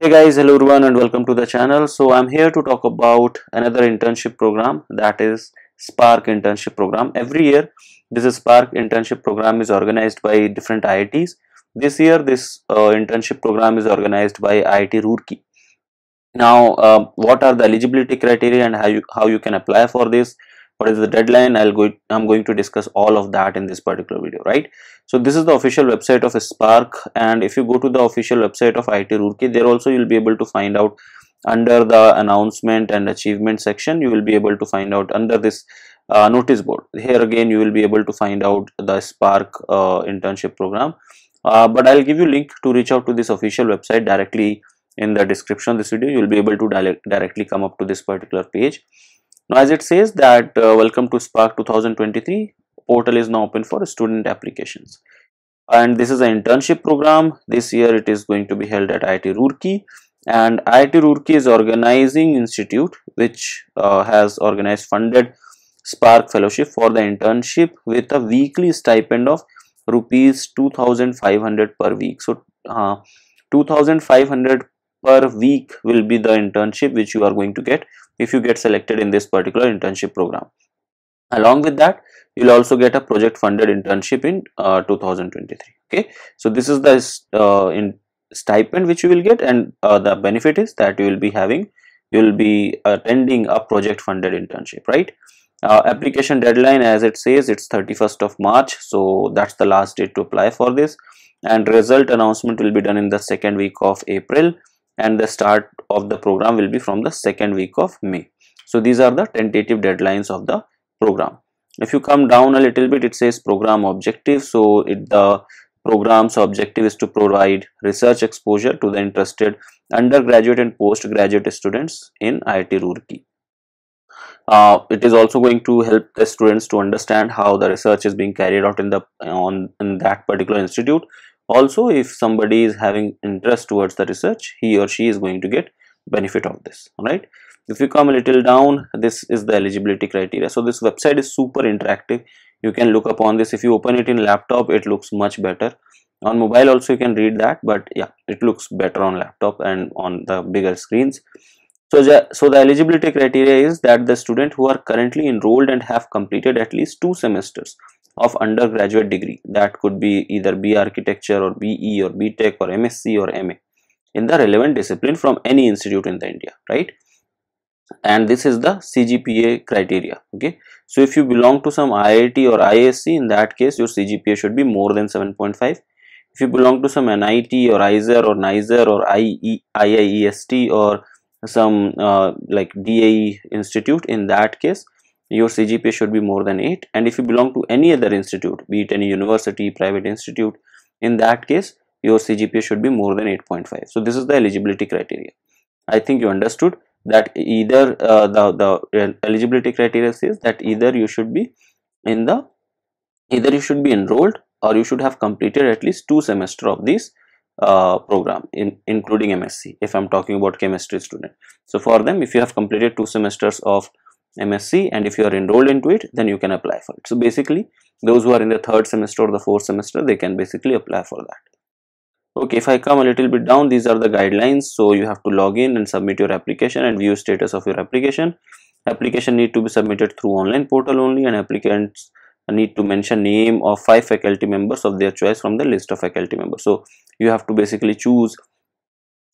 Hey guys, hello everyone and welcome to the channel. So I'm here to talk about another internship program, that is Spark internship program. Every year this Spark internship program is organized by different IITs. This year this internship program is organized by IIT Roorkee. Now what are the eligibility criteria and how you can apply for this, what is the deadline, I'm going to discuss all of that in this particular video, right? So this is the official website of Spark, and if you go to the official website of IIT Roorkee, there also you'll be able to find out under the announcement and achievement section, you will be able to find out under this notice board. Here again you will be able to find out the Spark internship program, but I'll give you link to reach out to this official website directly in the description of this video. You'll be able to directly come up to this particular page. Now, as it says that welcome to Spark 2023, portal is now open for student applications, and this is an internship program. This year it is going to be held at IIT Roorkee, and IIT Roorkee is organizing institute which has organized funded Spark fellowship for the internship with a weekly stipend of rupees 2,500 per week. So 2,500 per week will be the internship which you are going to get if you get selected in this particular internship program. Along with that, you'll also get a project funded internship in 2023. Okay, so this is the stipend which you will get, and the benefit is that you will be attending a project funded internship, right? Application deadline, as it says, it's 31st of March, so that's the last date to apply for this, and result announcement will be done in the second week of April, and the start of the program will be from the second week of May. So these are the tentative deadlines of the program. If you come down a little bit, it says program objective. So the program's objective is to provide research exposure to the interested undergraduate and postgraduate students in IIT Roorkee. It is also going to help the students to understand how the research is being carried out in that particular institute. Also, if somebody is having interest towards the research, he or she is going to get benefit of this, right? If you come a little down, this is the eligibility criteria. So this website is super interactive. You can look upon this. If you open it in laptop, it looks much better. On mobile also you can read that, but yeah, it looks better on laptop and on the bigger screens. So the eligibility criteria is that the student who are currently enrolled and have completed at least 2 semesters of undergraduate degree, that could be either B architecture or BE or BTech or MSc or MA in the relevant discipline from any institute in the India, right? And this is the CGPA criteria. Okay, so if you belong to some IIT or IISC, in that case your CGPA should be more than 7.5. if you belong to some NIT or ISER or NISER or IIEST or some like DAE institute, in that case your CGPA should be more than 8. And if you belong to any other institute, be it any university, private institute, in that case your CGPA should be more than 8.5. so this is the eligibility criteria. I think you understood that either the eligibility criteria says that either you should be enrolled or you should have completed at least 2 semesters of this program, including MSc if I'm talking about chemistry student. So for them, if you have completed 2 semesters of MSc and if you are enrolled into it, then you can apply for it. So basically those who are in the 3rd semester or the 4th semester, they can basically apply for that. Okay, if I come a little bit down, these are the guidelines. So you have to log in and submit your application and view status of your application. Application need to be submitted through online portal only, and applicants need to mention name of 5 faculty members of their choice from the list of faculty members. So you have to basically choose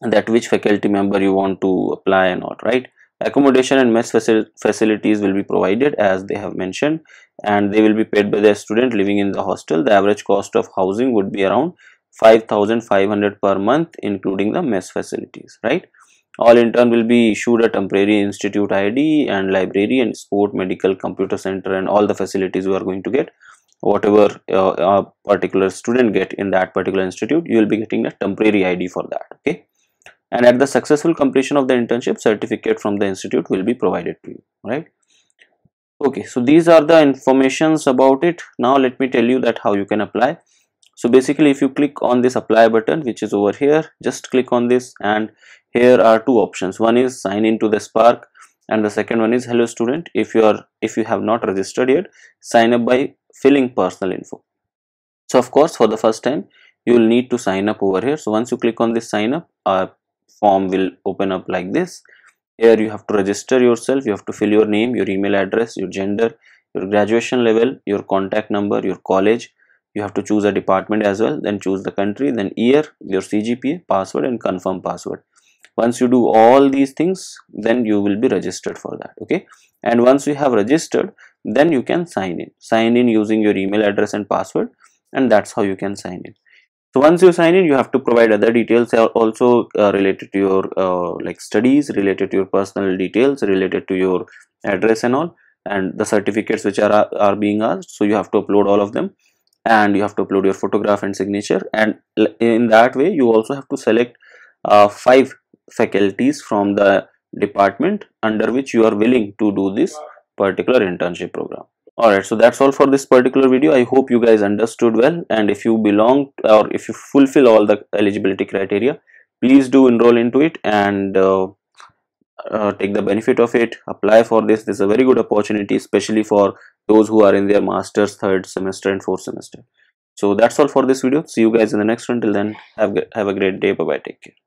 that which faculty member you want to apply and all, right? Accommodation and mess facilities will be provided as they have mentioned, and they will be paid by the student living in the hostel. The average cost of housing would be around 5,500 per month, including the mess facilities, right? All intern will be issued a temporary institute ID, and library and sport, medical, computer center, and all the facilities you are going to get. Whatever a particular student get in that particular institute, you will be getting a temporary ID for that, okay? And at the successful completion of the internship, certificate from the institute will be provided to you, right? Okay, so these are the informations about it. Now let me tell you that how you can apply. So basically, if you click on this apply button which is over here, just click on this, and here are 2 options. One is sign in to the Spark, and the second one is hello student. If you have not registered yet, sign up by filling personal info. So of course, for the first time you will need to sign up over here. So once you click on this sign up, form will open up like this. Here you have to register yourself, you have to fill your name, your email address, your gender, your graduation level, your contact number, your college. You have to choose a department as well, then choose the country, then year, your CGPA, password and confirm password. Once you do all these things, then you will be registered for that, okay? And once you have registered, then you can sign in. Sign in using your email address and password, and that's how you can sign in. So once you sign in, you have to provide other details also related to your like studies, related to your personal details, related to your address and all, and the certificates which are being asked. So you have to upload all of them, and you have to upload your photograph and signature. And in that way, you also have to select 5 faculties from the department under which you are willing to do this particular internship program. Alright, so that's all for this particular video. I hope you guys understood well, and if you belong or if you fulfill all the eligibility criteria, please do enroll into it and take the benefit of it. Apply for this. This is a very good opportunity, especially for those who are in their master's third semester and fourth semester. So that's all for this video. See you guys in the next one. Till then, have a great day. Bye bye. Take care.